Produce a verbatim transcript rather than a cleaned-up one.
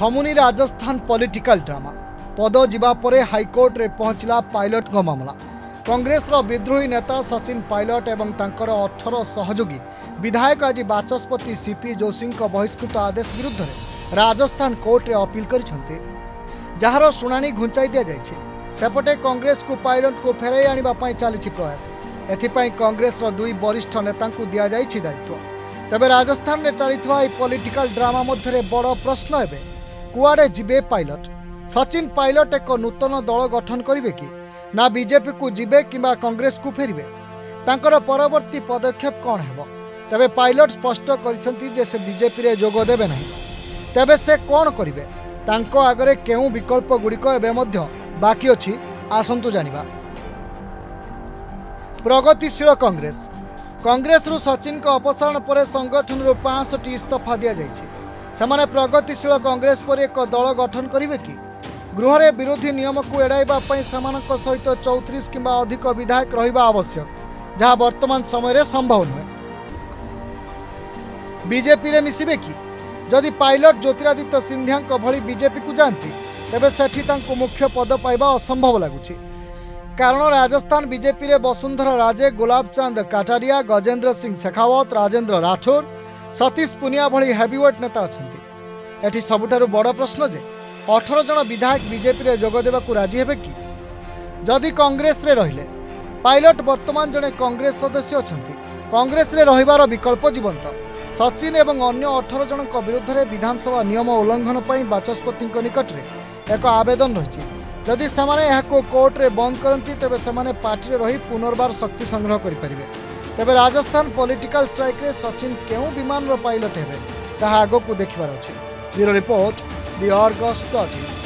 थमुनी Rajasthan political drama पद जावापर high court रे पहुंचला पायलट को मामला। कांग्रेस रो विद्रोही नेता सचिन पायलट एवं तांकर अठारह सहयोगी विधायक आज बाचस्पति सीपी जोशी बहिष्कृत आदेश विरुद्ध रे राजस्थान कोर्ट रे अपील करिसंते, जहार सुनानी घुंचाई दिया जायछि। सेपटे कांग्रेस को पायलट को फेराई आनिबा पई चलिछि प्रयास। एथिपई कांग्रेस रो दुई वरिष्ठ नेता को दिया जायछि दायित्व। तबे राजस्थान में चलिथवा ए पॉलिटिकल ड्रामा मध्य बड़ प्रश्न एबे कुआडे जिबे पायलट। सचिन पायलट एक नूतन दल गठन करिवे कि ना बीजेपी को जिबे किंबा कांग्रेस को फेरिवे, तांकर परवर्ती पदक्षेप कौन हेबो? तबे पायलट स्पष्ट करिसंती जे से बीजेपी रे जोग देबे नहीं। तबे से कौन करिवे? तांको आगरे केउ विकल्प गुड़िक एबे मध्य बाकी अछि, आसंतु जानिबा। प्रगतिशील कांग्रेस कांग्रेस रु सचिन को अपसारण पर संगठन रु पांच सौ इस्तफा दिया जायछि। सेमाने प्रगतिशील कांग्रेस पर एक दल गठन करिवे कि गृह रे विरोधी नियम को एड़ाइबा पई सहित सहित चौंतीस किंबा अधिक विधायक रहिबा आवश्यक, जहां वर्तमान समय रे संभव नुहे। बीजेपी रे मिसिबे कि? जदि पायलट ज्योतिरादित्य सिंधिया भली बीजेपी को जानती तेबे सेठी तांको मुख्य पद पाइबा असंभव लागुछि। कारण राजस्थान बीजेपी रे वसुंधरा राजे, गुलाबचंद कटारिया, गजेन्द्र सिंह शेखावत, राजेन्द्र राठोर, सतीश पुनिया भली हेवीवेट नेता अछंती। एठी सबुठारु बड़ प्रश्न जे अठारह जन विधायक बीजेपी रे जोग देबाकू राजी हेबे कि? जदि कांग्रेस रे रहिले पायलट वर्तमान जने कांग्रेस सदस्य अछंती, कांग्रेस रे रहिबार विकल्प जीवंत। सचिन एवं अन्य अठारह जन विरुद्ध रे विधानसभा नियम उल्लंघन पई बाचस्पति निकट रे एक आवेदन रहिछि। जदि सेमाने एहाको कोर्ट रे बंद करंती तेबे सेमाने पार्टी रे रही पुनर्बार शक्ति संग्रह करि परिबे। तेबे राजस्थान पॉलिटिकल स्ट्राइक रे सचिन केउ विमान रो पायलट हेबे ताहा आगो को देखिबार अछि। Bureau report The Argos dot in